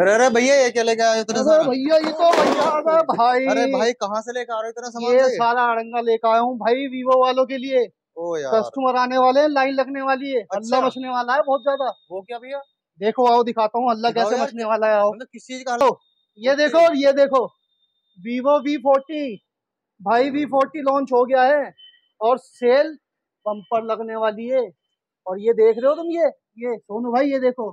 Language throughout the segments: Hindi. अरे भैया ये क्या लेके आए इतना सारा? भैया ये तो भैया भाई, अरे भाई कहाँ से लेके आ रहे हो इतना सामान? ये सारा अड़ंगा लेके आया हूँ भाई वीवो वालों के लिए। ओ यार कस्टमर आने वाले हैं, लाइन लगने वाली है, हल्ला मचने वाला है बहुत ज्यादा। वो क्या भैया? देखो आओ दिखाता हूँ हल्ला कैसे मचने वाला है। आओ किस चीज का? ये देखो और ये देखो, वीवो V40 भाई V40 लॉन्च हो गया है और सेल बम्पर लगने वाली है। और ये देख रहे हो तुम, ये सोनू भाई ये देखो,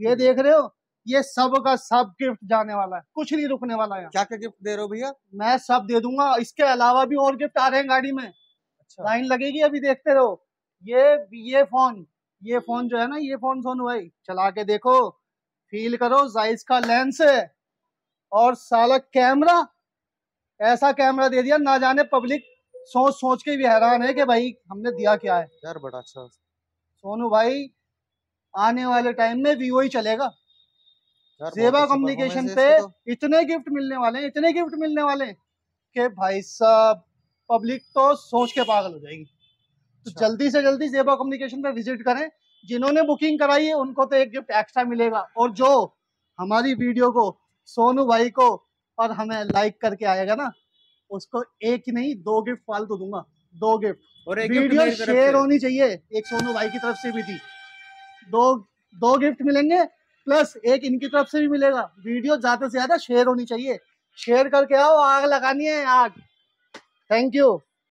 ये देख रहे हो, ये सब का सब गिफ्ट जाने वाला है, कुछ नहीं रुकने वाला है। क्या क्या गिफ्ट दे रहे हो भैया? मैं सब दे दूंगा, इसके अलावा भी और गिफ्ट आ रहे हैं गाड़ी में। अच्छा लाइन लगेगी अभी, देखते रहो। ये फोन जो है ना, ये फोन सोनू भाई चला के देखो, फील करो, साइज का लेंस है और साला कैमरा, ऐसा कैमरा दे दिया ना जाने पब्लिक सोच सोच के भी हैरान है कि भाई हमने दिया क्या है यार। बड़ा अच्छा सोनू भाई, आने वाले टाइम में वीवो ही चलेगा। जेबा कम्युनिकेशन पे इतने गिफ्ट मिलने वाले हैं, इतने गिफ्ट मिलने वाले हैं कि भाई साहब पब्लिक तो सोच के पागल हो जाएगी। तो जल्दी से जल्दी जेबा कम्युनिकेशन पे विजिट करें। जिन्होंने बुकिंग कराई है उनको तो एक गिफ्ट एक्स्ट्रा मिलेगा, और जो हमारी वीडियो को, सोनू भाई को और हमें लाइक करके आएगा ना, उसको एक नहीं दो गिफ्ट फालतू दूंगा, दो गिफ्ट। और वीडियो शेयर होनी चाहिए, एक सोनू भाई की तरफ से भी थी, दो गिफ्ट मिलेंगे प्लस एक इनकी तरफ से भी मिलेगा। वीडियो ज्यादा से ज्यादा शेयर होनी चाहिए, शेयर करके आओ, आग लगानी है आग। Thank you.